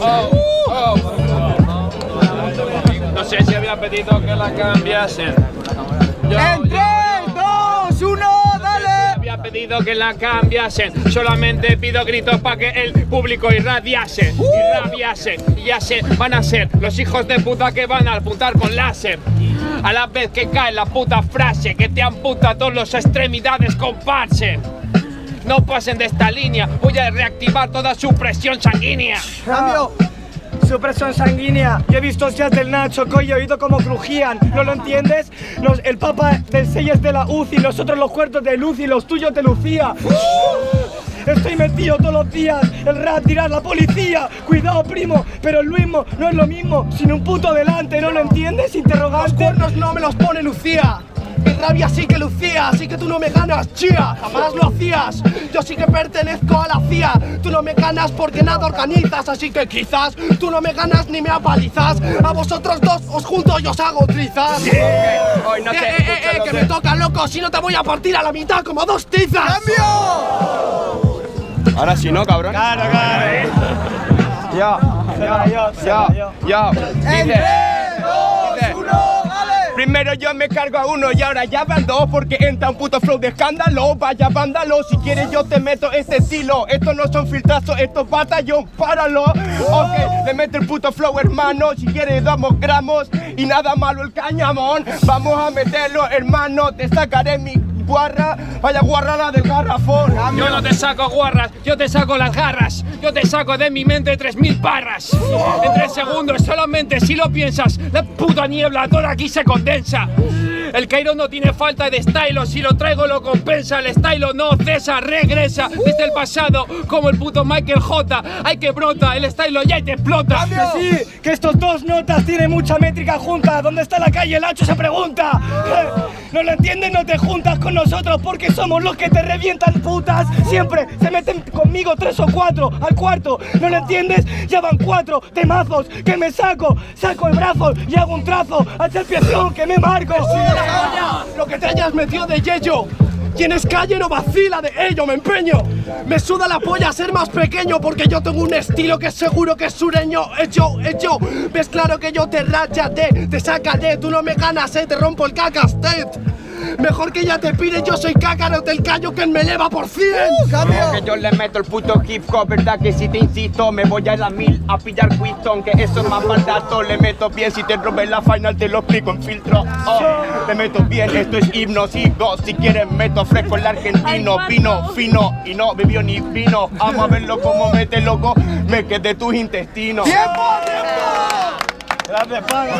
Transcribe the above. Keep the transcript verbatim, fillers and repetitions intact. No sé si había pedido que la cambiasen. Yo, ¡en tres, dos, uno, dale! No sé si había pedido que la cambiasen. Solamente pido gritos para que el público irradiase. Irradiase. Y ya se van a ser los hijos de puta que van a apuntar con láser. A la vez que cae la puta frase que te amputa todas las extremidades, comparse. No pasen de esta línea, voy a reactivar toda su presión sanguínea. Cambio, su presión sanguínea. Yo he visto hostias del Nacho, coño, he oído cómo crujían. ¿No lo entiendes? Los, el papa del seis es de la U C I, nosotros los cuartos de Lucy, los tuyos de Lucía. Uh, estoy metido todos los días, el rap dirá la policía. Cuidado, primo, pero el mismo no es lo mismo, sin un puto delante, ¿no lo entiendes? Interrogante. Los cuernos no me los pone Lucía. Mi rabia sí que lucía, así que tú no me ganas, chía. Jamás lo hacías, yo sí que pertenezco a la C I A. Tú no me ganas porque nada organizas, así que quizás tú no me ganas ni me apalizas. A vosotros dos os junto y os hago trizas. Sí. Okay. Hoy no eh, te eh, eh, eh, que me toca, loco, si no te voy a partir a la mitad como dos tizas. ¡Cambio! Ahora sí, ¿no, cabrón? Claro, claro, ¿eh? Yo, yo, yo, yo, yo. ¡En tres, dos, uno! Primero yo me cargo a uno y ahora ya van dos, porque entra un puto flow de escándalo. Vaya vándalo, si quieres yo te meto este estilo. Estos no son filtrazos, estos batallón, páralo. Ok, le meto el puto flow, hermano. Si quieres damos gramos y nada malo el cañamón. Vamos a meterlo, hermano, te sacaré mi guarra. Vaya guarra la del garrafón. Yo no te saco guarras, yo te saco las garras. Yo te saco de mi mente tres mil barras. En tres segundos, solamente si lo piensas. La puta niebla, toda aquí se condensa. El Cairo no tiene falta de estilo. Si lo traigo lo compensa. El estilo no cesa, regresa. Desde el pasado, como el puto Michael J. Hay que brota, el estilo ya te explota. Que sí, que estos dos notas tienen mucha métrica junta. ¿Dónde está la calle? El hacho se pregunta. No lo entiendes, no te juntas con nosotros, porque somos los que te revientan, putas. Siempre se meten conmigo tres o cuatro. Cuarto, ¿no lo entiendes? Ya van cuatro temazos que me saco, saco el brazo y hago un trazo hacia el pieción que me marco. Sí, la lo que te hayas metido de yello, tienes calle no vacila de ello, me empeño. Me suda la polla ser más pequeño, porque yo tengo un estilo que seguro que es sureño. Hecho, hecho, ves claro que yo te rachate, te sacaré, tú no me ganas, eh, te rompo el cacastet. Mejor que ya te pires, yo soy cácaro del callo que me eleva por cien. Cambio. Que yo le meto el puto hip hop, verdad que si te insisto, me voy a la mil a pillar Quistón, que eso es más maldato. Le meto bien, si te rompes la final te lo explico en filtro. Oh, le meto bien, esto es hipnótico. Si quieres meto fresco el argentino, vino fino y no bebió ni vino. Vamos a verlo como mete loco, me quedé tus intestinos. ¡Tiempo, tiempo! Gracias, Pablo.